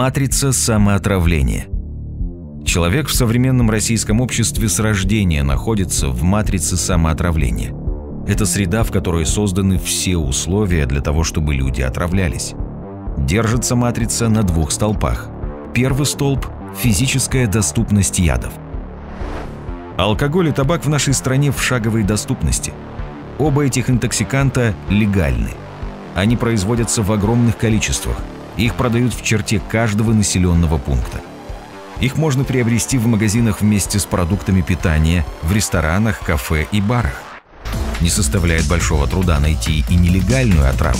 Матрица самоотравления. Человек в современном российском обществе с рождения находится в матрице самоотравления. Это среда, в которой созданы все условия для того, чтобы люди отравлялись. Держится матрица на двух столпах. Первый столб – физическая доступность ядов. Алкоголь и табак в нашей стране в шаговой доступности. Оба этих интоксиканта легальны. Они производятся в огромных количествах. Их продают в черте каждого населенного пункта. Их можно приобрести в магазинах вместе с продуктами питания, в ресторанах, кафе и барах. Не составляет большого труда найти и нелегальную отраву.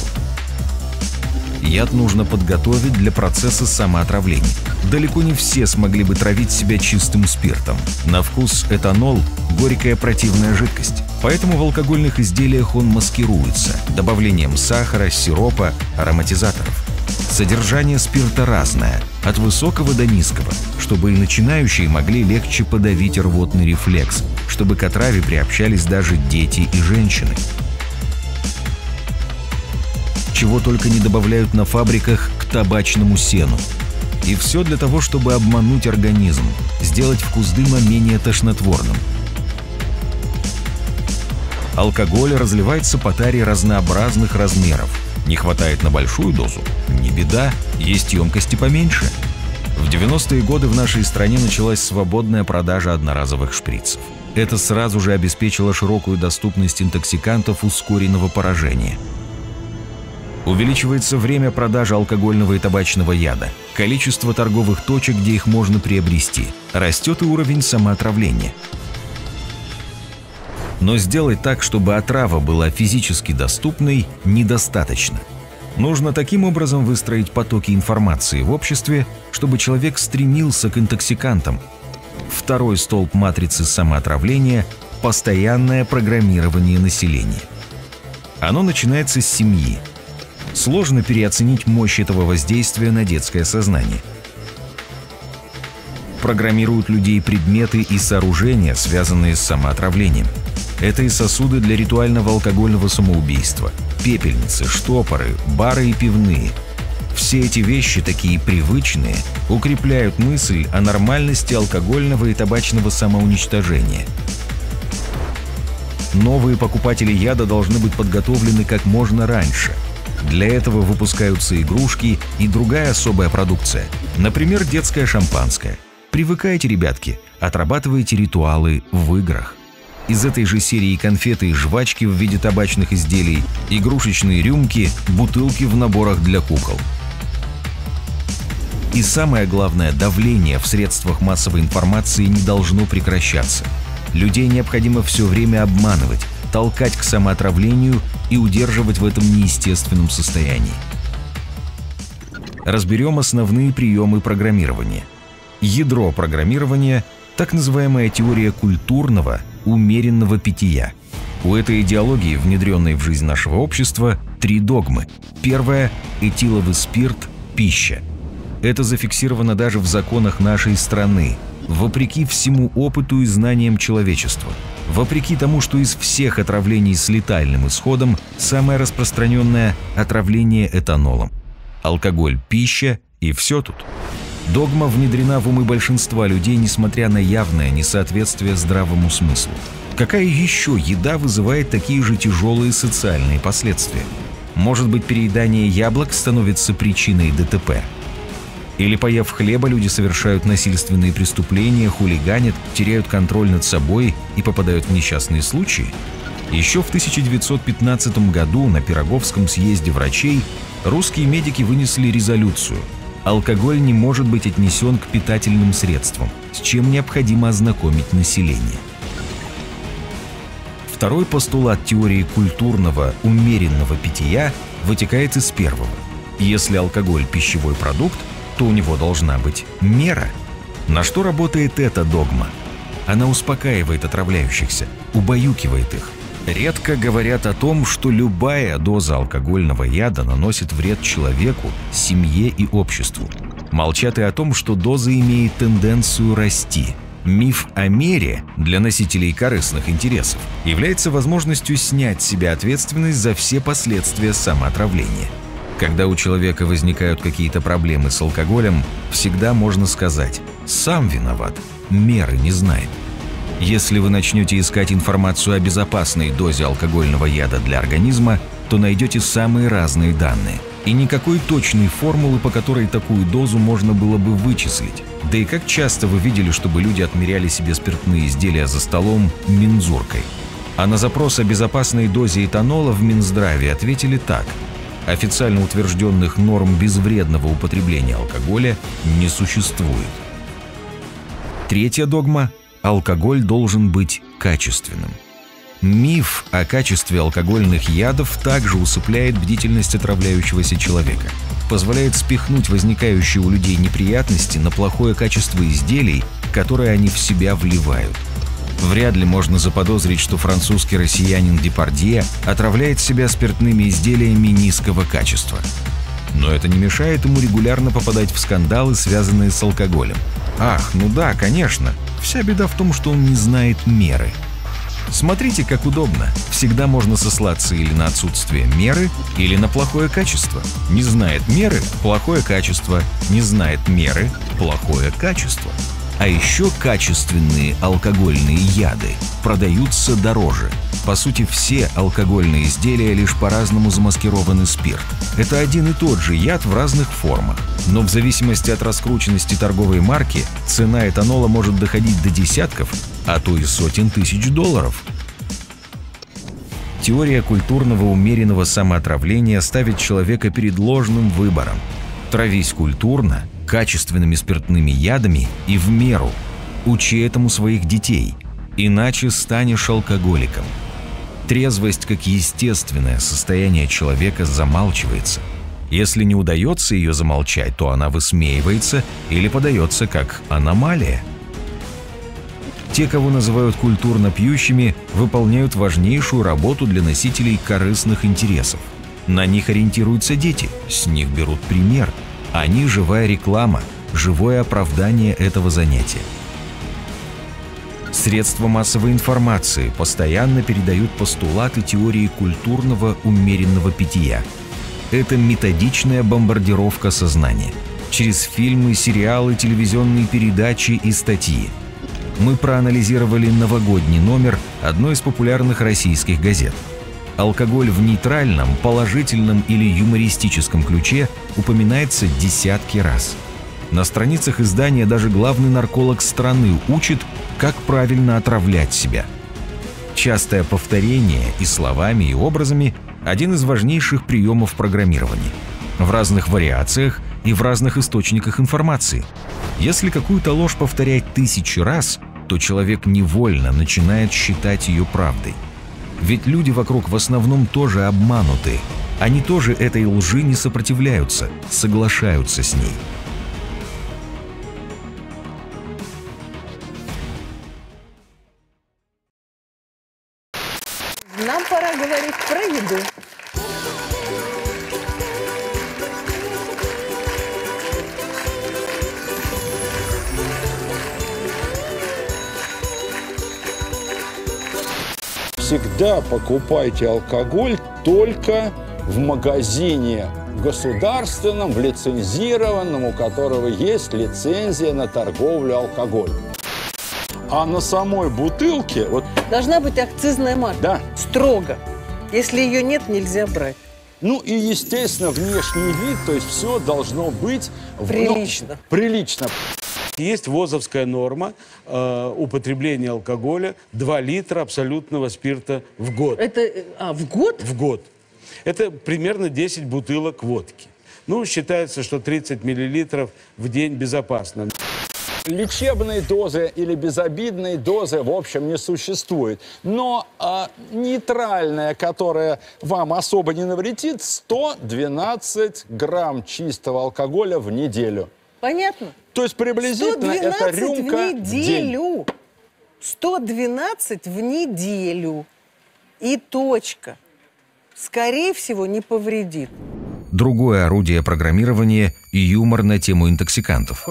Яд нужно подготовить для процесса самоотравления. Далеко не все смогли бы травить себя чистым спиртом. На вкус этанол – горькая противная жидкость. Поэтому в алкогольных изделиях он маскируется добавлением сахара, сиропа, ароматизаторов. Содержание спирта разное, от высокого до низкого, чтобы и начинающие могли легче подавить рвотный рефлекс, чтобы к отраве приобщались даже дети и женщины. Чего только не добавляют на фабриках к табачному сену. И все для того, чтобы обмануть организм, сделать вкус дыма менее тошнотворным. Алкоголь разливается по таре разнообразных размеров. Не хватает на большую дозу? Не беда, есть емкости поменьше. В 90-е годы в нашей стране началась свободная продажа одноразовых шприцев. Это сразу же обеспечило широкую доступность интоксикантов ускоренного поражения. Увеличивается время продажи алкогольного и табачного яда, количество торговых точек, где их можно приобрести, растет и уровень самоотравления. Но сделать так, чтобы отрава была физически доступной, недостаточно. Нужно таким образом выстроить потоки информации в обществе, чтобы человек стремился к интоксикантам. Второй столб матрицы самоотравления – постоянное программирование населения. Оно начинается с семьи. Сложно переоценить мощь этого воздействия на детское сознание. Программируют людей предметы и сооружения, связанные с самоотравлением. Это и сосуды для ритуального алкогольного самоубийства, пепельницы, штопоры, бары и пивные. Все эти вещи, такие привычные, укрепляют мысль о нормальности алкогольного и табачного самоуничтожения. Новые покупатели яда должны быть подготовлены как можно раньше. Для этого выпускаются игрушки и другая особая продукция, например, детское шампанское. Привыкайте, ребятки, отрабатывайте ритуалы в играх. Из этой же серии конфеты и жвачки в виде табачных изделий, игрушечные рюмки, бутылки в наборах для кукол. И самое главное, давление в средствах массовой информации не должно прекращаться. Людей необходимо все время обманывать, толкать к самоотравлению и удерживать в этом неестественном состоянии. Разберем основные приемы программирования. Ядро программирования – так называемая теория культурного, умеренного питья. У этой идеологии, внедренной в жизнь нашего общества, три догмы. Первая – этиловый спирт, пища. Это зафиксировано даже в законах нашей страны, вопреки всему опыту и знаниям человечества. Вопреки тому, что из всех отравлений с летальным исходом самое распространенное – отравление этанолом. Алкоголь, пища и все тут. Догма внедрена в умы большинства людей, несмотря на явное несоответствие здравому смыслу. Какая еще еда вызывает такие же тяжелые социальные последствия? Может быть, переедание яблок становится причиной ДТП? Или, поев хлеба, люди совершают насильственные преступления, хулиганят, теряют контроль над собой и попадают в несчастные случаи? Еще в 1915 году на Пироговском съезде врачей русские медики вынесли резолюцию: алкоголь не может быть отнесен к питательным средствам, с чем необходимо ознакомить население. Второй постулат теории культурного, умеренного питья вытекает из первого. Если алкоголь – пищевой продукт, то у него должна быть мера. На что работает эта догма? Она успокаивает отравляющихся, убаюкивает их. Редко говорят о том, что любая доза алкогольного яда наносит вред человеку, семье и обществу. Молчат и о том, что доза имеет тенденцию расти. Миф о мере для носителей корыстных интересов является возможностью снять с себя ответственность за все последствия самоотравления. Когда у человека возникают какие-то проблемы с алкоголем, всегда можно сказать: «Сам виноват, меры не знает». Если вы начнете искать информацию о безопасной дозе алкогольного яда для организма, то найдете самые разные данные. И никакой точной формулы, по которой такую дозу можно было бы вычислить. Да и как часто вы видели, чтобы люди отмеряли себе спиртные изделия за столом мензуркой? А на запрос о безопасной дозе этанола в Минздраве ответили так: официально утвержденных норм безвредного употребления алкоголя не существует. Третья догма – алкоголь должен быть качественным. Миф о качестве алкогольных ядов также усыпляет бдительность отравляющегося человека, позволяет спихнуть возникающие у людей неприятности на плохое качество изделий, которые они в себя вливают. Вряд ли можно заподозрить, что французский россиянин Депардье отравляет себя спиртными изделиями низкого качества. Но это не мешает ему регулярно попадать в скандалы, связанные с алкоголем. Ах, ну да, конечно, вся беда в том, что он не знает меры. Смотрите, как удобно. Всегда можно сослаться или на отсутствие меры, или на плохое качество. Не знает меры – плохое качество. Не знает меры – плохое качество. А еще качественные алкогольные яды продаются дороже. По сути, все алкогольные изделия лишь по-разному замаскированы спирт. Это один и тот же яд в разных формах. Но в зависимости от раскрученности торговой марки, цена этанола может доходить до десятков, а то и сотен тысяч долларов. Теория культурного умеренного самоотравления ставит человека перед ложным выбором. Травись культурно, качественными спиртными ядами и в меру. Учи этому своих детей, иначе станешь алкоголиком. Трезвость как естественное состояние человека замалчивается. Если не удается ее замолчать, то она высмеивается или подается как аномалия. Те, кого называют культурно пьющими, выполняют важнейшую работу для носителей корыстных интересов. На них ориентируются дети, с них берут пример. Они – живая реклама, живое оправдание этого занятия. Средства массовой информации постоянно передают постулаты теории культурного умеренного питья. Это методичная бомбардировка сознания. Через фильмы, сериалы, телевизионные передачи и статьи. Мы проанализировали новогодний номер одной из популярных российских газет. Алкоголь в нейтральном, положительном или юмористическом ключе упоминается десятки раз. На страницах издания даже главный нарколог страны учит, как правильно отравлять себя. Частое повторение и словами, и образами – один из важнейших приемов программирования. В разных вариациях и в разных источниках информации. Если какую-то ложь повторять тысячи раз, то человек невольно начинает считать ее правдой. Ведь люди вокруг в основном тоже обмануты. Они тоже этой лжи не сопротивляются, соглашаются с ней. Нам пора говорить про еду. Всегда покупайте алкоголь только в магазине государственном, лицензированном, у которого есть лицензия на торговлю алкоголем. А на самой бутылке... Вот... Должна быть акцизная марка. Да. Строго. Если ее нет, нельзя брать. Ну и, естественно, внешний вид, то есть все должно быть... Прилично. Прилично. Есть ВОЗовская норма употребления алкоголя 2 литра абсолютного спирта в год. Это в год? В год. Это примерно 10 бутылок водки. Ну, считается, что 30 миллилитров в день безопасно. Лечебные дозы или безобидные дозы, в общем, не существует. Но нейтральная, которая вам особо не навредит, 112 грамм чистого алкоголя в неделю. Понятно? То есть приблизительно это рюмка в неделю. 112 в неделю. И точка. Скорее всего, не повредит. Другое орудие программирования – юмор на тему интоксикантов.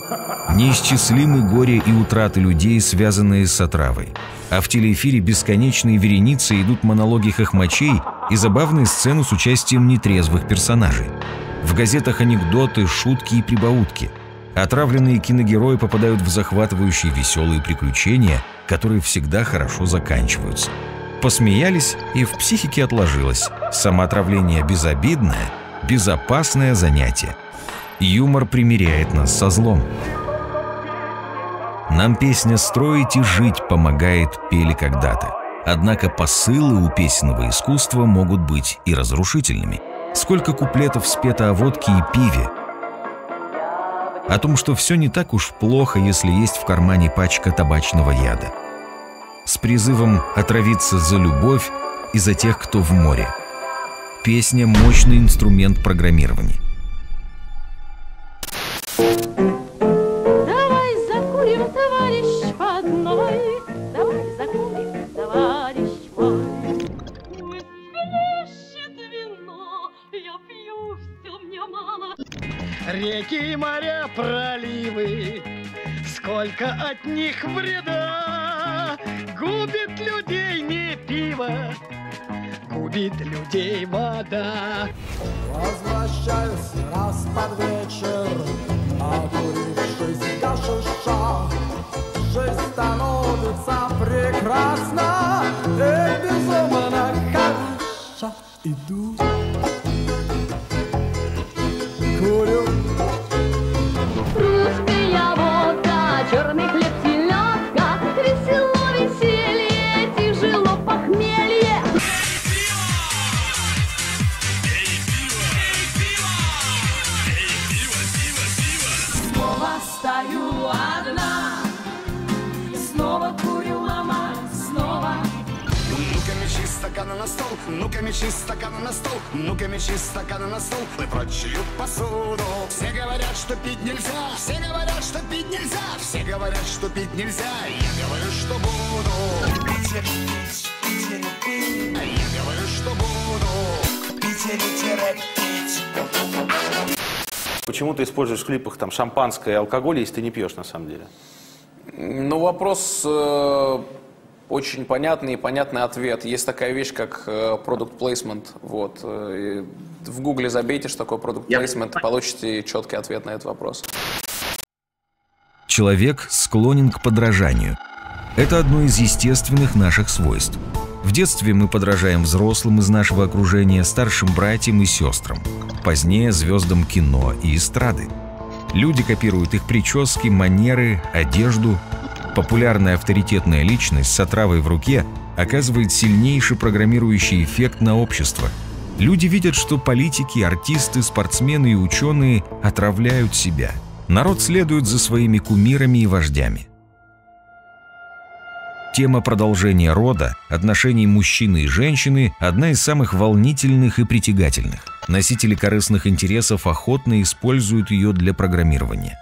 Неисчислимы горе и утраты людей, связанные с отравой. А в телеэфире бесконечные вереницы идут монологи хохмачей и забавные сцены с участием нетрезвых персонажей. В газетах анекдоты, шутки и прибаутки. Отравленные киногерои попадают в захватывающие веселые приключения, которые всегда хорошо заканчиваются. Посмеялись, и в психике отложилось. Самоотравление – безобидное, безопасное занятие. Юмор примиряет нас со злом. Нам песня «Строить и жить» помогает, пели когда-то. Однако посылы у песенного искусства могут быть и разрушительными. Сколько куплетов спето о водке и пиве. О том, что все не так уж плохо, если есть в кармане пачка табачного яда. С призывом отравиться за любовь и за тех, кто в море. Песня – мощный инструмент программирования. Давай закурим, товарищ, по одной. Давай закурим, товарищ, мой. Пусть плещет вино, я пью, все мне мало. Реки, моря, проливы, сколько от них вреда. Губит людей не пиво, губит людей вода. Возвращаюсь раз под вечер, накурившись до шиша. Жизнь становится прекрасна и безумно хороша. Иду, курю. Русская водка, черный хлеб, селедка. Весело, веселье, тяжело похмелье. Снова стою одна, снова курю, мама, снова. Ну-ка мечи стакана на стол, ну-ка мечи стакана на стол, ну-ка мечи стакана на стол и прочую посуду. Все говорят, что пить нельзя, все говорят, что пить нельзя, все говорят, что пить нельзя. Я говорю, что буду. Питер, Питер, пить. Я говорю, что буду. Питер, пить. Почему ты используешь в клипах там шампанское и алкоголь, если ты не пьешь на самом деле? Ну, вопрос... Очень понятный и понятный ответ. Есть такая вещь, как product placement. Вот. И в Гугле забейте, что такое product placement, получите четкий ответ на этот вопрос. Человек склонен к подражанию. Это одно из естественных наших свойств. В детстве мы подражаем взрослым из нашего окружения, старшим братьям и сестрам. Позднее звездам кино и эстрады. Люди копируют их прически, манеры, одежду. Популярная авторитетная личность с отравой в руке оказывает сильнейший программирующий эффект на общество. Люди видят, что политики, артисты, спортсмены и ученые отравляют себя. Народ следует за своими кумирами и вождями. Тема продолжения рода, отношений мужчины и женщины – одна из самых волнительных и притягательных. Носители корыстных интересов охотно используют ее для программирования.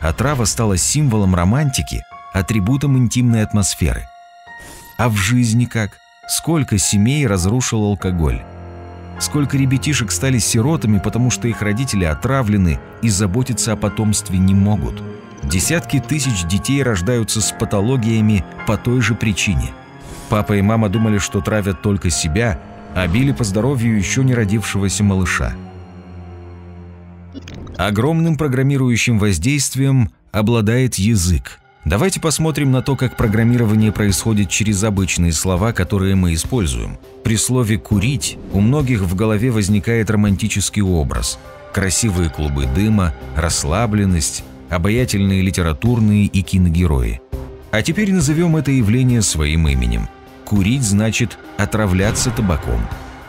Отрава стала символом романтики, атрибутом интимной атмосферы. А в жизни как? Сколько семей разрушил алкоголь? Сколько ребятишек стали сиротами, потому что их родители отравлены и заботиться о потомстве не могут? Десятки тысяч детей рождаются с патологиями по той же причине. Папа и мама думали, что травят только себя, а били по здоровью еще не родившегося малыша. Огромным программирующим воздействием обладает язык. Давайте посмотрим на то, как программирование происходит через обычные слова, которые мы используем. При слове «курить» у многих в голове возникает романтический образ. Красивые клубы дыма, расслабленность, обаятельные литературные и киногерои. А теперь назовем это явление своим именем. Курить значит отравляться табаком.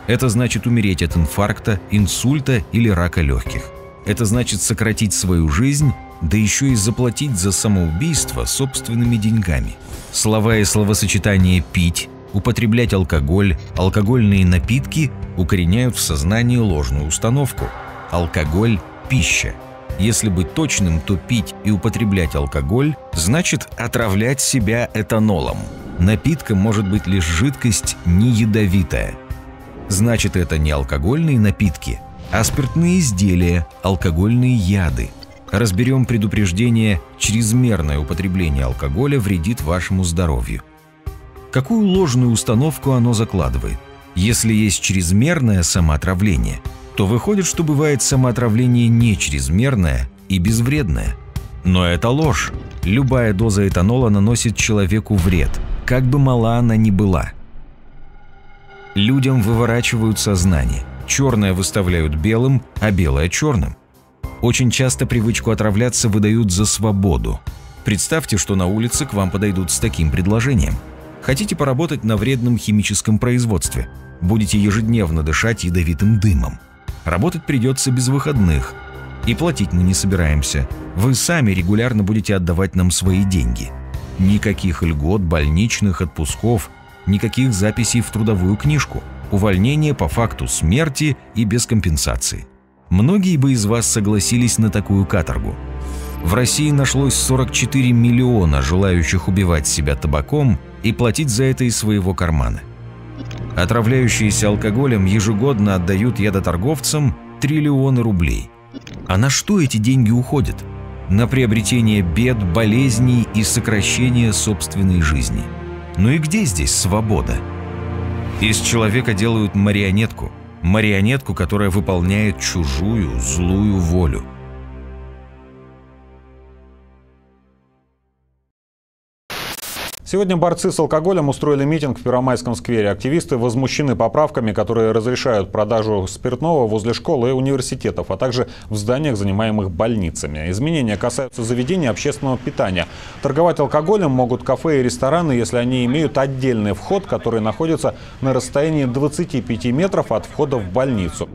Это значит умереть от инфаркта, инсульта или рака легких. Это значит сократить свою жизнь, да еще и заплатить за самоубийство собственными деньгами. Слова и словосочетания «пить», «употреблять алкоголь», «алкогольные напитки» укореняют в сознании ложную установку. Алкоголь – пища. Если быть точным, то пить и употреблять алкоголь значит отравлять себя этанолом. Напитком может быть лишь жидкость неядовитая. Значит, это не алкогольные напитки, а спиртные изделия, алкогольные яды. Разберем предупреждение «Чрезмерное употребление алкоголя вредит вашему здоровью». Какую ложную установку оно закладывает? Если есть чрезмерное самоотравление, то выходит, что бывает самоотравление не чрезмерное и безвредное. Но это ложь. Любая доза этанола наносит человеку вред, как бы мала она ни была. Людям выворачивают сознание. Черное выставляют белым, а белое – черным. Очень часто привычку отравляться выдают за свободу. Представьте, что на улице к вам подойдут с таким предложением. Хотите поработать на вредном химическом производстве? Будете ежедневно дышать ядовитым дымом. Работать придется без выходных. И платить мы не собираемся. Вы сами регулярно будете отдавать нам свои деньги. Никаких льгот, больничных, отпусков, никаких записей в трудовую книжку. Увольнение по факту смерти и без компенсации. Многие бы из вас согласились на такую каторгу. В России нашлось 44 миллиона желающих убивать себя табаком и платить за это из своего кармана. Отравляющиеся алкоголем ежегодно отдают ядоторговцам триллионы рублей. А на что эти деньги уходят? На приобретение бед, болезней и сокращение собственной жизни. Ну и где здесь свобода? Из человека делают марионетку. Марионетку, которая выполняет чужую, злую волю. Сегодня борцы с алкоголем устроили митинг в Первомайском сквере. Активисты возмущены поправками, которые разрешают продажу спиртного возле школ и университетов, а также в зданиях, занимаемых больницами. Изменения касаются заведений общественного питания. Торговать алкоголем могут кафе и рестораны, если они имеют отдельный вход, который находится на расстоянии 25 метров от входа в больницу.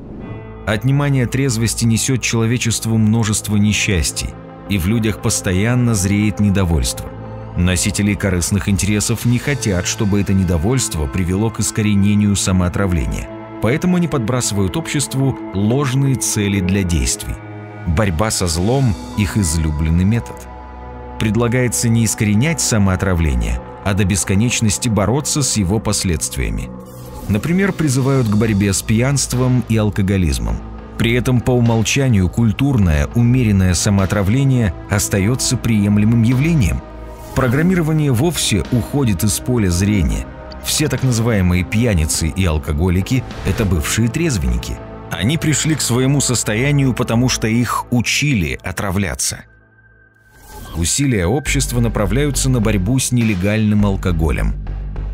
Отнимание трезвости несет человечеству множество несчастий, и в людях постоянно зреет недовольство. Носители корыстных интересов не хотят, чтобы это недовольство привело к искоренению самоотравления. Поэтому они подбрасывают обществу ложные цели для действий. Борьба со злом – их излюбленный метод. Предлагается не искоренять самоотравление, а до бесконечности бороться с его последствиями. Например, призывают к борьбе с пьянством и алкоголизмом. При этом по умолчанию культурное, умеренное самоотравление остается приемлемым явлением. Программирование вовсе уходит из поля зрения. Все так называемые пьяницы и алкоголики – это бывшие трезвенники. Они пришли к своему состоянию, потому что их учили отравляться. Усилия общества направляются на борьбу с нелегальным алкоголем.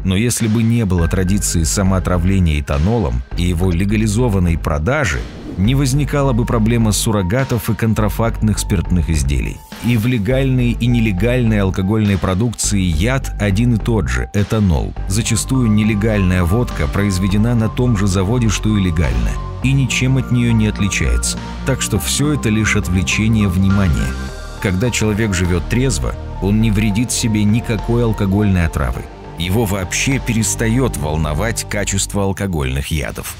Но если бы не было традиции самоотравления этанолом и его легализованной продажи, не возникала бы проблема суррогатов и контрафактных спиртных изделий. И в легальной и нелегальной алкогольной продукции яд один и тот же – этанол. Зачастую нелегальная водка произведена на том же заводе, что и легальная, и ничем от нее не отличается. Так что все это лишь отвлечение внимания. Когда человек живет трезво, он не вредит себе никакой алкогольной отравы. Его вообще перестает волновать качество алкогольных ядов.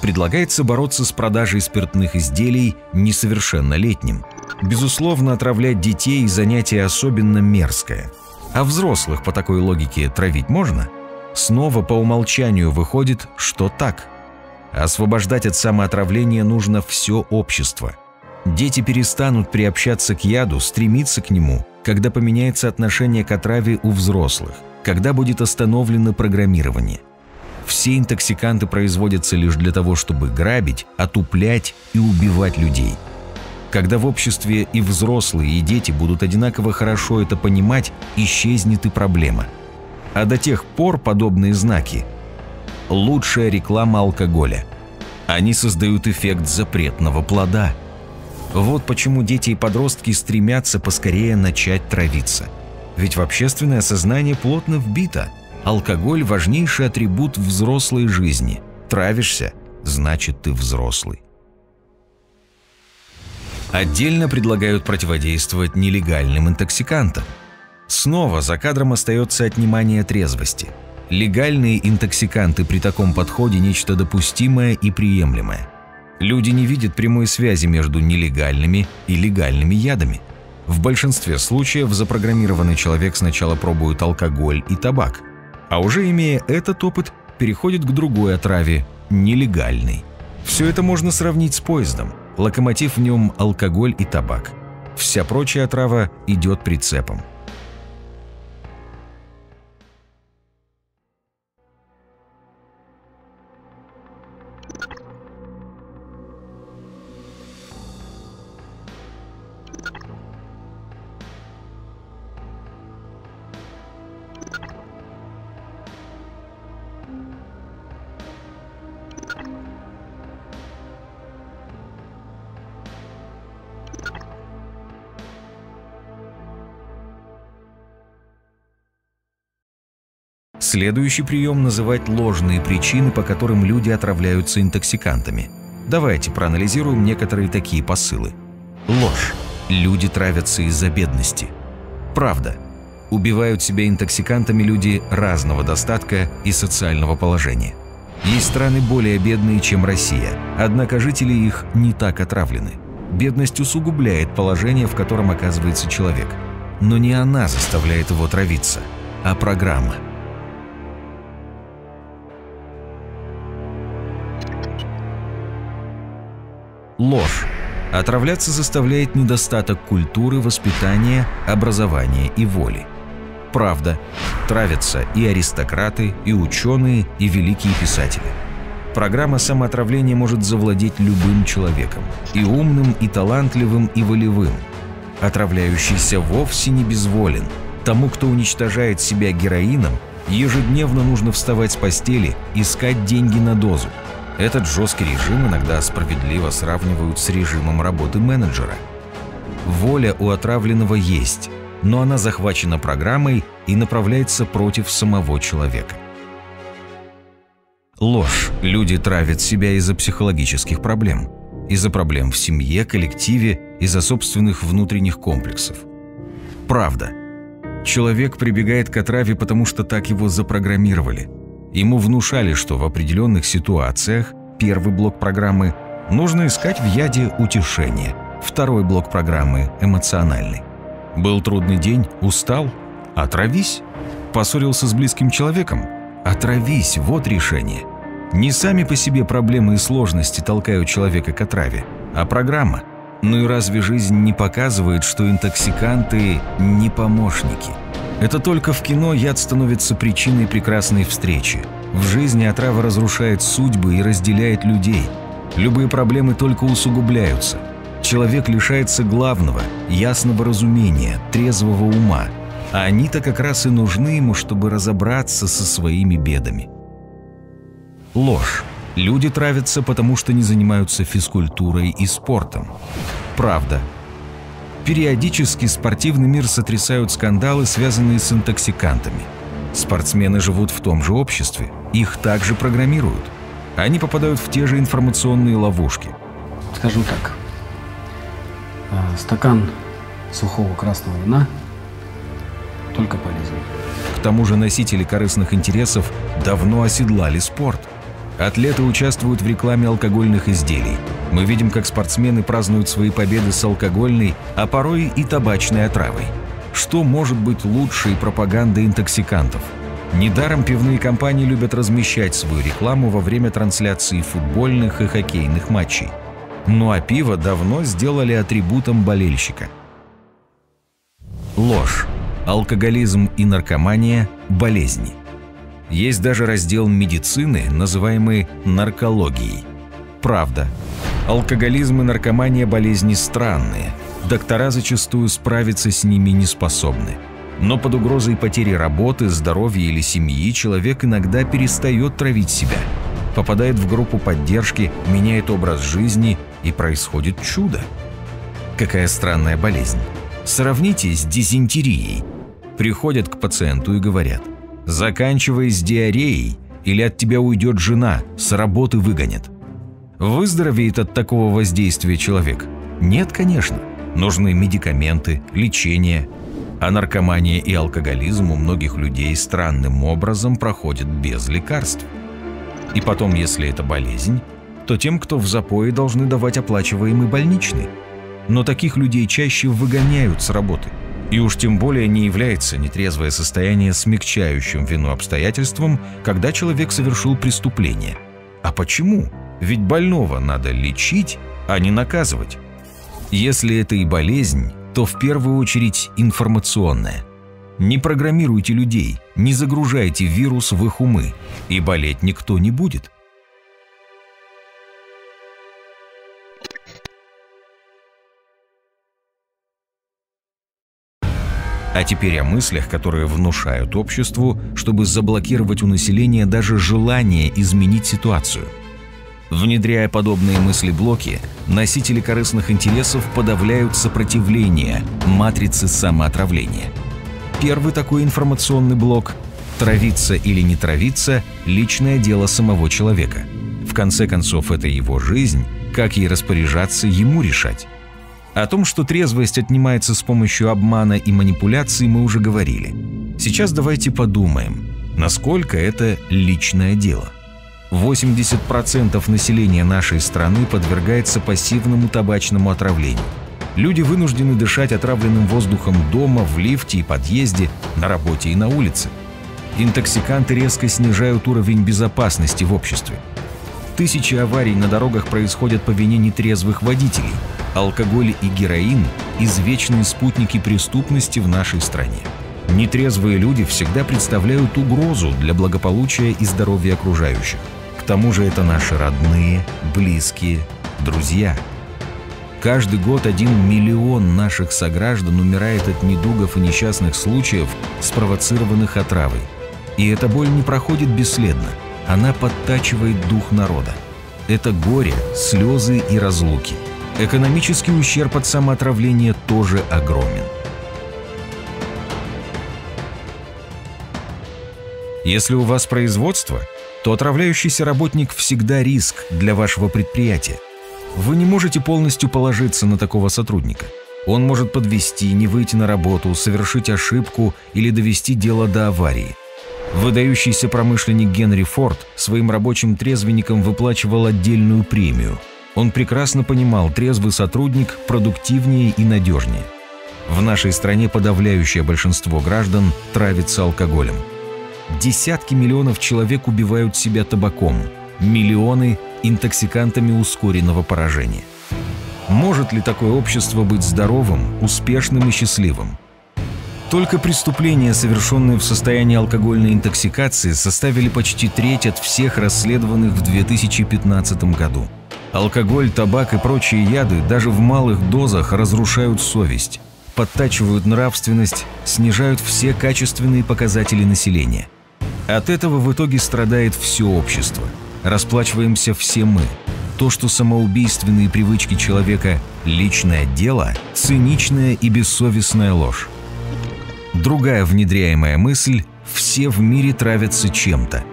Предлагается бороться с продажей спиртных изделий несовершеннолетним. Безусловно, отравлять детей – занятие особенно мерзкое. А взрослых по такой логике травить можно? Снова по умолчанию выходит, что так. Освобождать от самоотравления нужно все общество. Дети перестанут приобщаться к яду, стремиться к нему, когда поменяется отношение к отраве у взрослых, когда будет остановлено программирование. Все интоксиканты производятся лишь для того, чтобы грабить, отуплять и убивать людей. Когда в обществе и взрослые, и дети будут одинаково хорошо это понимать, исчезнет и проблема. А до тех пор подобные знаки – лучшая реклама алкоголя. Они создают эффект запретного плода. Вот почему дети и подростки стремятся поскорее начать травиться. Ведь в общественное сознание плотно вбито: алкоголь – важнейший атрибут взрослой жизни. Травишься – значит, ты взрослый. Отдельно предлагают противодействовать нелегальным интоксикантам. Снова за кадром остается отнимание трезвости. Легальные интоксиканты при таком подходе – нечто допустимое и приемлемое. Люди не видят прямой связи между нелегальными и легальными ядами. В большинстве случаев запрограммированный человек сначала пробует алкоголь и табак, а уже имея этот опыт, переходит к другой отраве – нелегальной. Все это можно сравнить с поездом. Локомотив в нем – алкоголь и табак. Вся прочая отрава идет прицепом. Следующий прием – называть ложные причины, по которым люди отравляются интоксикантами. Давайте проанализируем некоторые такие посылы. Ложь. Люди травятся из-за бедности. Правда. Убивают себя интоксикантами люди разного достатка и социального положения. Есть страны более бедные, чем Россия, однако жители их не так отравлены. Бедность усугубляет положение, в котором оказывается человек. Но не она заставляет его травиться, а программа. Ложь. Отравляться заставляет недостаток культуры, воспитания, образования и воли. Правда. Травятся и аристократы, и ученые, и великие писатели. Программа самоотравления может завладеть любым человеком. И умным, и талантливым, и волевым. Отравляющийся вовсе не безволен. Тому, кто уничтожает себя героином, ежедневно нужно вставать с постели, искать деньги на дозу. Этот жесткий режим иногда справедливо сравнивают с режимом работы менеджера. Воля у отравленного есть, но она захвачена программой и направляется против самого человека. Ложь. Люди травят себя из-за психологических проблем. Из-за проблем в семье, коллективе, из-за собственных внутренних комплексов. Правда. Человек прибегает к отраве, потому что так его запрограммировали. Ему внушали, что в определенных ситуациях, первый блок программы, нужно искать в яде утешение, второй блок программы – эмоциональный. Был трудный день, устал? Отравись. Поссорился с близким человеком? Отравись, вот решение. Не сами по себе проблемы и сложности толкают человека к отраве, а программа. Ну и разве жизнь не показывает, что интоксиканты – не помощники? Это только в кино яд становится причиной прекрасной встречи. В жизни отрава разрушает судьбы и разделяет людей. Любые проблемы только усугубляются. Человек лишается главного, ясного разумения, трезвого ума. А они-то как раз и нужны ему, чтобы разобраться со своими бедами. Ложь. Люди травятся, потому что не занимаются физкультурой и спортом. Правда. Периодически спортивный мир сотрясают скандалы, связанные с интоксикантами. Спортсмены живут в том же обществе, их также программируют. Они попадают в те же информационные ловушки. Скажем так, стакан сухого красного вина только полезен. К тому же носители корыстных интересов давно оседлали спорт. Атлеты участвуют в рекламе алкогольных изделий. Мы видим, как спортсмены празднуют свои победы с алкогольной, а порой и табачной отравой. Что может быть лучшей пропаганды интоксикантов? Недаром пивные компании любят размещать свою рекламу во время трансляции футбольных и хоккейных матчей. Ну а пиво давно сделали атрибутом болельщика. Ложь. Алкоголизм и наркомания – болезни. Есть даже раздел медицины, называемый наркологией. Правда. Алкоголизм и наркомания – болезни странные. Доктора зачастую справиться с ними не способны. Но под угрозой потери работы, здоровья или семьи человек иногда перестает травить себя. Попадает в группу поддержки, меняет образ жизни, и происходит чудо. Какая странная болезнь. Сравните с дизентерией. Приходят к пациенту и говорят: «Заканчивай с диареей, или от тебя уйдет жена, с работы выгонят». Выздоровеет от такого воздействия человек? Нет, конечно. Нужны медикаменты, лечение. А наркомания и алкоголизм у многих людей странным образом проходят без лекарств. И потом, если это болезнь, то тем, кто в запое, должны давать оплачиваемый больничный. Но таких людей чаще выгоняют с работы. И уж тем более не является нетрезвое состояние смягчающим вину обстоятельством, когда человек совершил преступление. А почему? Ведь больного надо лечить, а не наказывать. Если это и болезнь, то в первую очередь информационная. Не программируйте людей, не загружайте вирус в их умы, и болеть никто не будет. А теперь о мыслях, которые внушают обществу, чтобы заблокировать у населения даже желание изменить ситуацию. Внедряя подобные мысли-блоки, носители корыстных интересов подавляют сопротивление матрицы самоотравления. Первый такой информационный блок – Травиться или не травиться – личное дело самого человека. В конце концов, это его жизнь, как ей распоряжаться, ему решать. О том, что трезвость отнимается с помощью обмана и манипуляций, мы уже говорили. Сейчас давайте подумаем, насколько это личное дело. 80% населения нашей страны подвергается пассивному табачному отравлению. Люди вынуждены дышать отравленным воздухом дома, в лифте и подъезде, на работе и на улице. Интоксиканты резко снижают уровень безопасности в обществе. Тысячи аварий на дорогах происходят по вине нетрезвых водителей. Алкоголь и героин – извечные спутники преступности в нашей стране. Нетрезвые люди всегда представляют угрозу для благополучия и здоровья окружающих. К тому же это наши родные, близкие, друзья. Каждый год 1 миллион наших сограждан умирает от недугов и несчастных случаев, спровоцированных отравой. И эта боль не проходит бесследно, она подтачивает дух народа. Это горе, слезы и разлуки. Экономический ущерб от самоотравления тоже огромен. Если у вас производство, то отравляющийся работник всегда риск для вашего предприятия. Вы не можете полностью положиться на такого сотрудника. Он может подвести, не выйти на работу, совершить ошибку или довести дело до аварии. Выдающийся промышленник Генри Форд своим рабочим трезвенникам выплачивал отдельную премию. Он прекрасно понимал, трезвый сотрудник продуктивнее и надежнее. В нашей стране подавляющее большинство граждан травится алкоголем. Десятки миллионов человек убивают себя табаком, миллионы – интоксикантами ускоренного поражения. Может ли такое общество быть здоровым, успешным и счастливым? Только преступления, совершенные в состоянии алкогольной интоксикации, составили почти треть от всех расследованных в 2015 году. Алкоголь, табак и прочие яды даже в малых дозах разрушают совесть, подтачивают нравственность, снижают все качественные показатели населения. От этого в итоге страдает все общество. Расплачиваемся все мы. То, что самоубийственные привычки человека – личное дело, циничная и бессовестная ложь. Другая внедряемая мысль – все в мире травятся чем-то.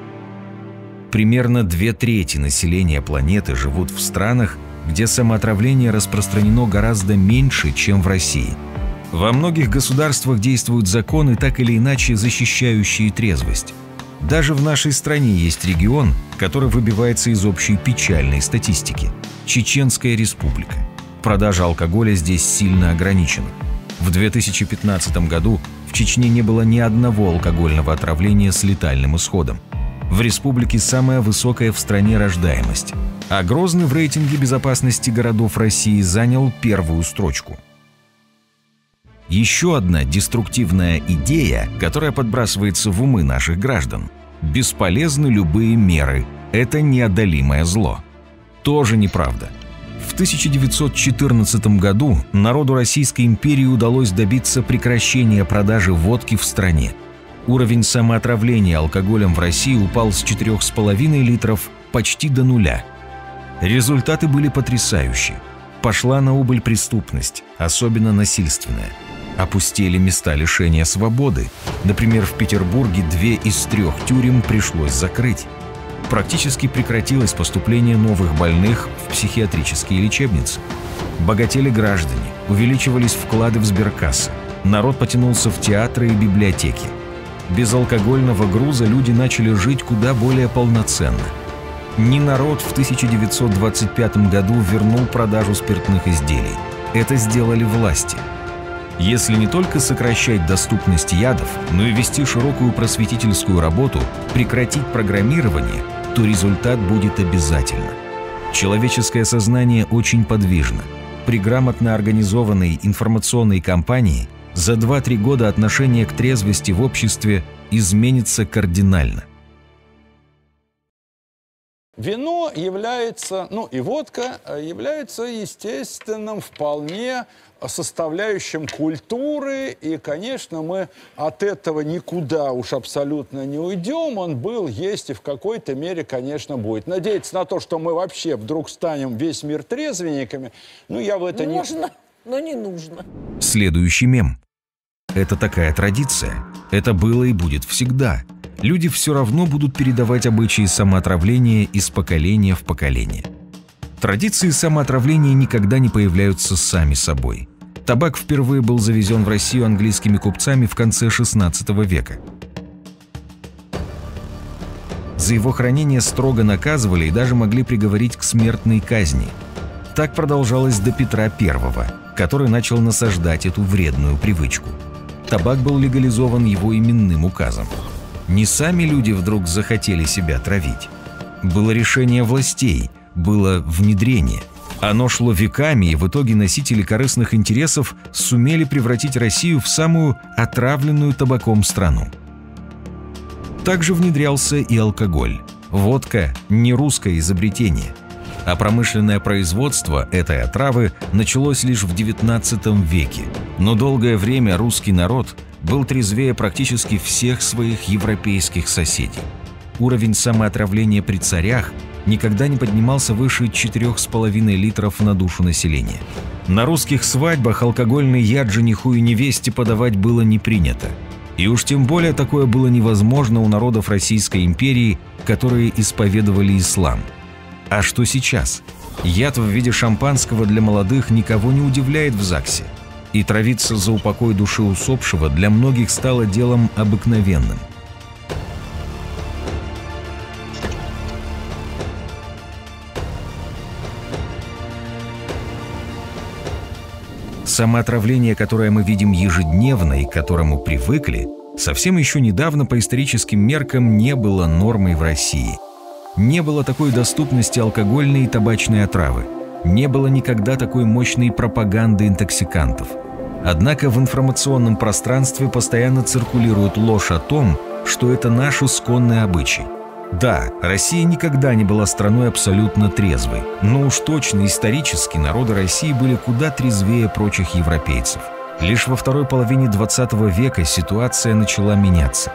Примерно 2/3 населения планеты живут в странах, где самоотравление распространено гораздо меньше, чем в России. Во многих государствах действуют законы, так или иначе защищающие трезвость. Даже в нашей стране есть регион, который выбивается из общей печальной статистики – Чеченская Республика. Продажа алкоголя здесь сильно ограничена. В 2015 году в Чечне не было ни одного алкогольного отравления с летальным исходом. В республике самая высокая в стране рождаемость, а Грозный в рейтинге безопасности городов России занял 1-ю строчку. Еще одна деструктивная идея, которая подбрасывается в умы наших граждан. Бесполезны любые меры. Это неодолимое зло. Тоже неправда. В 1914 году народу Российской империи удалось добиться прекращения продажи водки в стране. Уровень самоотравления алкоголем в России упал с 4,5 литров почти до нуля. Результаты были потрясающие. Пошла на убыль преступность, особенно насильственная. Опустели места лишения свободы. Например, в Петербурге 2 из 3 тюрем пришлось закрыть. Практически прекратилось поступление новых больных в психиатрические лечебницы. Богатели граждане, увеличивались вклады в сберкассы. Народ потянулся в театры и библиотеки. Без алкогольного груза люди начали жить куда более полноценно. Ни народ в 1925 году вернул продажу спиртных изделий. Это сделали власти. Если не только сокращать доступность ядов, но и вести широкую просветительскую работу, прекратить программирование, то результат будет обязательно. Человеческое сознание очень подвижно. При грамотно организованной информационной кампании за 2-3 года отношение к трезвости в обществе изменится кардинально. Вино является, ну и водка, является естественным вполне составляющим культуры. И, конечно, мы от этого никуда уж абсолютно не уйдем. Он был, есть и в какой-то мере, конечно, будет. Надеяться на то, что мы вообще вдруг станем весь мир трезвенниками, ну я в это не... Можно, но не нужно. Следующий мем. Это такая традиция. Это было и будет всегда. люди все равно будут передавать обычаи самоотравления из поколения в поколение. Традиции самоотравления никогда не появляются сами собой. Табак впервые был завезен в Россию английскими купцами в конце XVI века. За его хранение строго наказывали и даже могли приговорить к смертной казни. Так продолжалось до Петра I, который начал насаждать эту вредную привычку. Табак был легализован его именным указом. Не сами люди вдруг захотели себя травить. Было решение властей, было внедрение. Оно шло веками, и в итоге носители корыстных интересов сумели превратить Россию в самую отравленную табаком страну. Также внедрялся и алкоголь. Водка – не русское изобретение. А промышленное производство этой отравы началось лишь в XIX веке. Но долгое время русский народ был трезвее практически всех своих европейских соседей. Уровень самоотравления при царях никогда не поднимался выше 4,5 литров на душу населения. На русских свадьбах алкогольный яд жениху и невесте подавать было не принято. И уж тем более такое было невозможно у народов Российской империи, которые исповедовали ислам. А что сейчас? Яд в виде шампанского для молодых никого не удивляет в ЗАГСе. И травиться за упокой души усопшего для многих стало делом обыкновенным. Самоотравление, которое мы видим ежедневно и к которому привыкли, совсем еще недавно по историческим меркам не было нормой в России. Не было такой доступности алкогольной и табачной отравы. Не было никогда такой мощной пропаганды интоксикантов. Однако в информационном пространстве постоянно циркулирует ложь о том, что это наш исконный обычай. Да, Россия никогда не была страной абсолютно трезвой, но уж точно исторически народы России были куда трезвее прочих европейцев. Лишь во второй половине XX века ситуация начала меняться.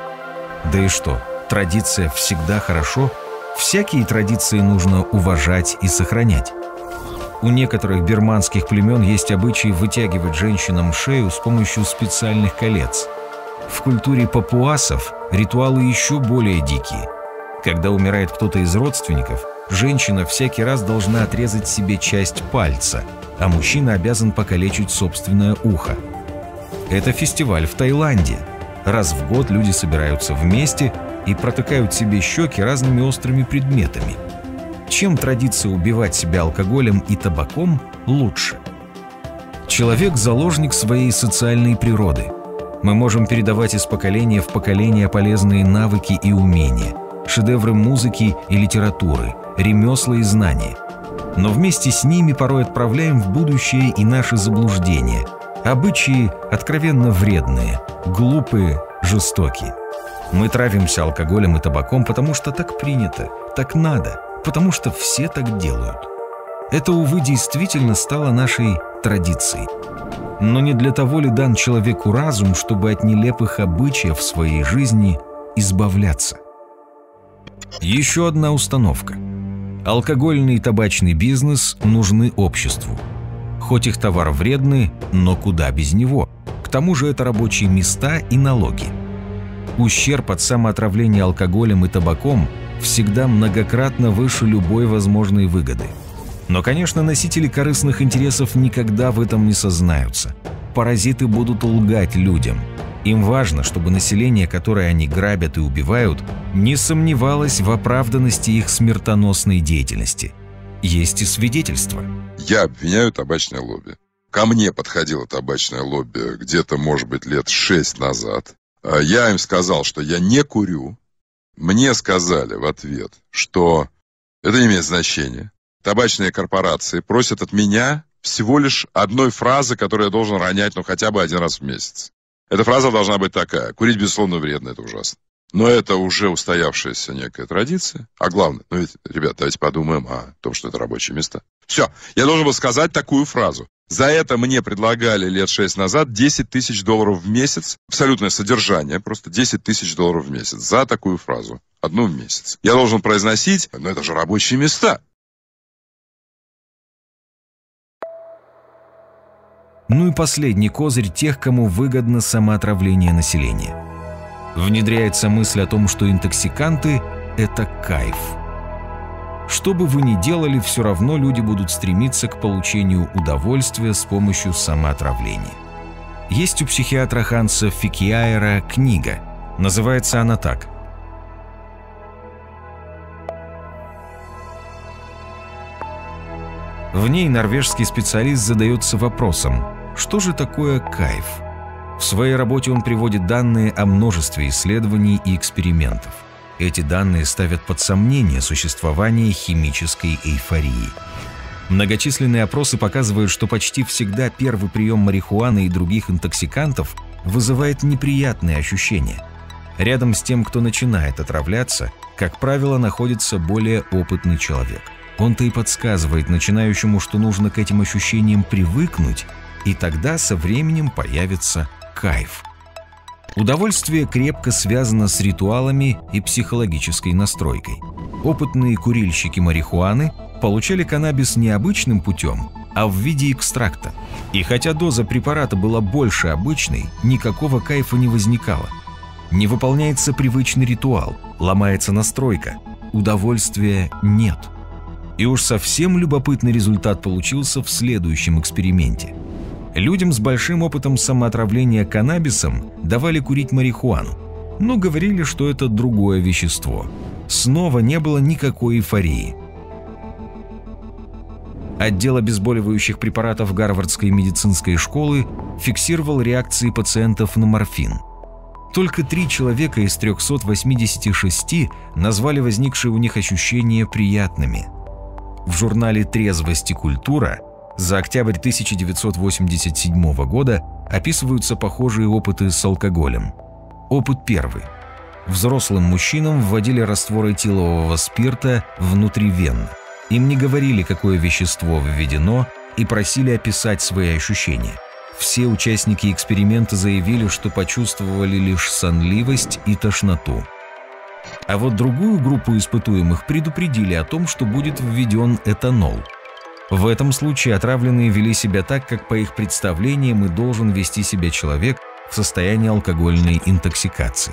Да и что, традиция всегда хорошо? Всякие традиции нужно уважать и сохранять. У некоторых бирманских племен есть обычай вытягивать женщинам шею с помощью специальных колец. В культуре папуасов ритуалы еще более дикие. Когда умирает кто-то из родственников, женщина всякий раз должна отрезать себе часть пальца, а мужчина обязан покалечить собственное ухо. Это фестиваль в Таиланде. Раз в год люди собираются вместе и протыкают себе щеки разными острыми предметами. Чем традиция убивать себя алкоголем и табаком лучше? Человек – заложник своей социальной природы. Мы можем передавать из поколения в поколение полезные навыки и умения, шедевры музыки и литературы, ремесла и знания. Но вместе с ними порой отправляем в будущее и наши заблуждения, обычаи откровенно вредные, глупые, жестокие. Мы травимся алкоголем и табаком, потому что так принято, так надо, потому что все так делают. Это, увы, действительно стало нашей традицией. Но не для того ли дан человеку разум, чтобы от нелепых обычаев в своей жизни избавляться? Еще одна установка. Алкогольный и табачный бизнес нужны обществу. Хоть их товар вредны, но куда без него? К тому же это рабочие места и налоги. Ущерб от самоотравления алкоголем и табаком всегда многократно выше любой возможной выгоды. Но, конечно, носители корыстных интересов никогда в этом не сознаются. Паразиты будут лгать людям. Им важно, чтобы население, которое они грабят и убивают, не сомневалось в оправданности их смертоносной деятельности. Есть и свидетельства. Я обвиняю табачное лобби. Ко мне подходило табачное лобби где-то, может быть, лет 6 назад. Я им сказал, что я не курю. Мне сказали в ответ, что это не имеет значения. Табачные корпорации просят от меня всего лишь одной фразы, которую я должен ронять, ну, хотя бы один раз в месяц. Эта фраза должна быть такая. Курить, безусловно, вредно, это ужасно. Но это уже устоявшаяся некая традиция. А главное, ну ведь, ребят, давайте подумаем о том, что это рабочие места. Все, я должен был сказать такую фразу. За это мне предлагали лет 6 назад $10 000 в месяц. Абсолютное содержание, просто $10 000 в месяц. За такую фразу. Одну в месяц. Я должен произносить, но это же рабочие места. Ну и последний козырь тех, кому выгодно самоотравление населения. внедряется мысль о том, что интоксиканты – это кайф. Что бы вы ни делали, все равно люди будут стремиться к получению удовольствия с помощью самоотравления. Есть у психиатра Ханса Фикиаера книга, называется она так: в ней норвежский специалист задается вопросом, что же такое кайф? В своей работе он приводит данные о множестве исследований и экспериментов. Эти данные ставят под сомнение существование химической эйфории. Многочисленные опросы показывают, что почти всегда первый прием марихуаны и других интоксикантов вызывает неприятные ощущения. Рядом с тем, кто начинает отравляться, как правило, находится более опытный человек. Он-то и подсказывает начинающему, что нужно к этим ощущениям привыкнуть, и тогда со временем появится кайф. Удовольствие крепко связано с ритуалами и психологической настройкой. Опытные курильщики марихуаны получали каннабис не обычным путем, а в виде экстракта. И хотя доза препарата была больше обычной, никакого кайфа не возникало. Не выполняется привычный ритуал, ломается настройка, удовольствия нет. И уж совсем любопытный результат получился в следующем эксперименте. Людям с большим опытом самоотравления каннабисом давали курить марихуану, но говорили, что это другое вещество. Снова не было никакой эйфории. Отдел обезболивающих препаратов Гарвардской медицинской школы фиксировал реакции пациентов на морфин. Только 3 человека из 386 назвали возникшие у них ощущения приятными. В журнале «Трезвость и культура» за октябрь 1987 года описываются похожие опыты с алкоголем. Опыт первый. Взрослым мужчинам вводили раствор этилового спирта внутривенно. Им не говорили, какое вещество введено, и просили описать свои ощущения. Все участники эксперимента заявили, что почувствовали лишь сонливость и тошноту. А вот другую группу испытуемых предупредили о том, что будет введен этанол. В этом случае отравленные вели себя так, как по их представлениям и должен вести себя человек в состоянии алкогольной интоксикации.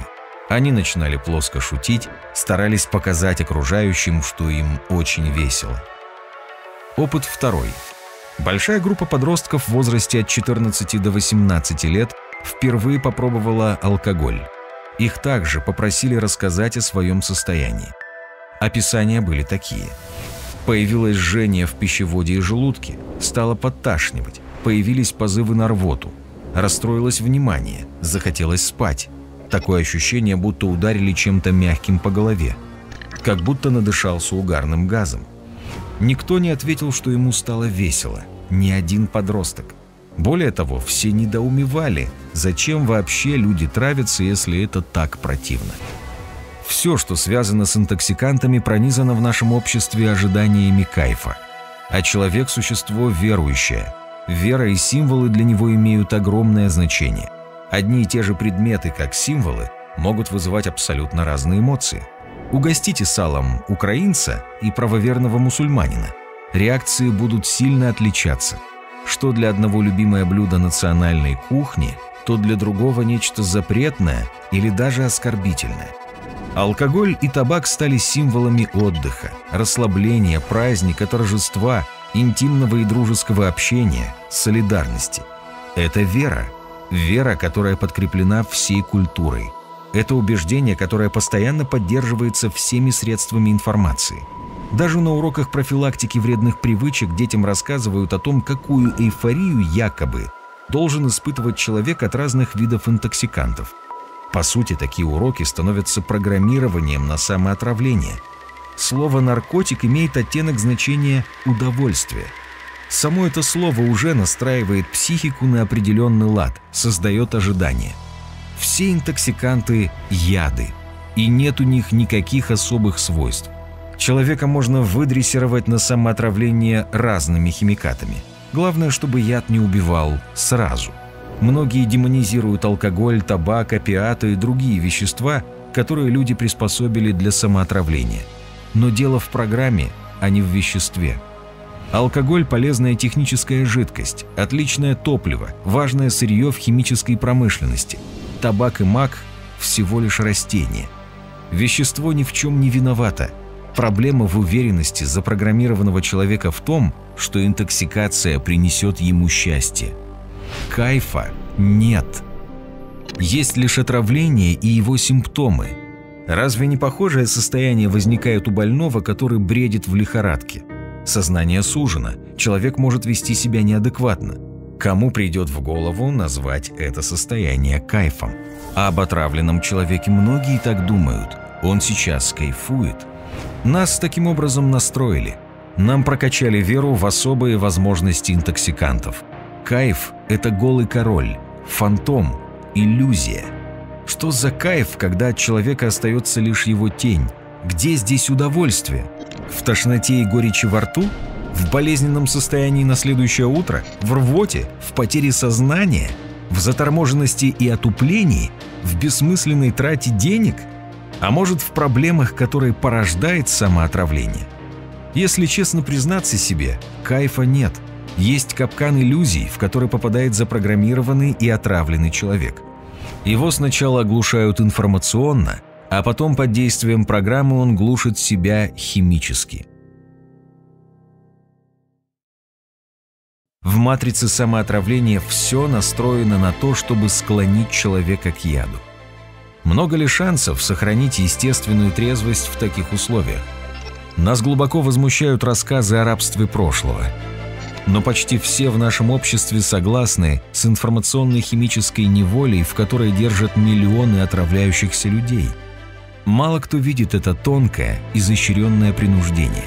Они начинали плоско шутить, старались показать окружающим, что им очень весело. Опыт второй. Большая группа подростков в возрасте от 14 до 18 лет впервые попробовала алкоголь. Их также попросили рассказать о своем состоянии. Описания были такие. Появилось жжение в пищеводе и желудке, стало подташнивать, появились позывы на рвоту, расстроилось внимание, захотелось спать. Такое ощущение, будто ударили чем-то мягким по голове, как будто надышался угарным газом. Никто не ответил, что ему стало весело, ни один подросток. Более того, все недоумевали, зачем вообще люди травятся, если это так противно. Все, что связано с интоксикантами, пронизано в нашем обществе ожиданиями кайфа. А человек – существо верующее. Вера и символы для него имеют огромное значение. Одни и те же предметы, как символы, могут вызывать абсолютно разные эмоции. Угостите салом украинца и правоверного мусульманина. Реакции будут сильно отличаться. Что для одного любимое блюдо национальной кухни, то для другого нечто запретное или даже оскорбительное. Алкоголь и табак стали символами отдыха, расслабления, праздника, торжества, интимного и дружеского общения, солидарности. Это вера. Вера, которая подкреплена всей культурой. Это убеждение, которое постоянно поддерживается всеми средствами информации. Даже на уроках профилактики вредных привычек детям рассказывают о том, какую эйфорию якобы должен испытывать человек от разных видов интоксикантов. По сути, такие уроки становятся программированием на самоотравление. Слово «наркотик» имеет оттенок значения «удовольствие». Само это слово уже настраивает психику на определенный лад, создает ожидания. Все интоксиканты – яды, и нет у них никаких особых свойств. Человека можно выдрессировать на самоотравление разными химикатами. Главное, чтобы яд не убивал сразу. Многие демонизируют алкоголь, табак, опиаты и другие вещества, которые люди приспособили для самоотравления. Но дело в программе, а не в веществе. Алкоголь – полезная техническая жидкость, отличное топливо, важное сырье в химической промышленности. Табак и мак – всего лишь растение. Вещество ни в чем не виновато. Проблема в уверенности запрограммированного человека в том, что интоксикация принесет ему счастье. Кайфа нет. Есть лишь отравление и его симптомы. Разве не похожее состояние возникает у больного, который бредит в лихорадке? Сознание сужено, человек может вести себя неадекватно. Кому придет в голову назвать это состояние кайфом? А об отравленном человеке многие так думают. Он сейчас кайфует. Нас таким образом настроили. Нам прокачали веру в особые возможности интоксикантов. Кайф – это голый король, фантом, иллюзия. Что за кайф, когда от человека остается лишь его тень? Где здесь удовольствие? В тошноте и горечи во рту? В болезненном состоянии на следующее утро? В рвоте? В потере сознания? В заторможенности и отуплении? В бессмысленной трате денег? А может, в проблемах, которые порождает самоотравление? Если честно признаться себе, кайфа нет. Есть капкан иллюзий, в который попадает запрограммированный и отравленный человек. Его сначала оглушают информационно, а потом под действием программы он глушит себя химически. В матрице самоотравления все настроено на то, чтобы склонить человека к яду. Много ли шансов сохранить естественную трезвость в таких условиях? Нас глубоко возмущают рассказы о рабстве прошлого. Но почти все в нашем обществе согласны с информационной химической неволей, в которой держат миллионы отравляющихся людей. Мало кто видит это тонкое, изощренное принуждение.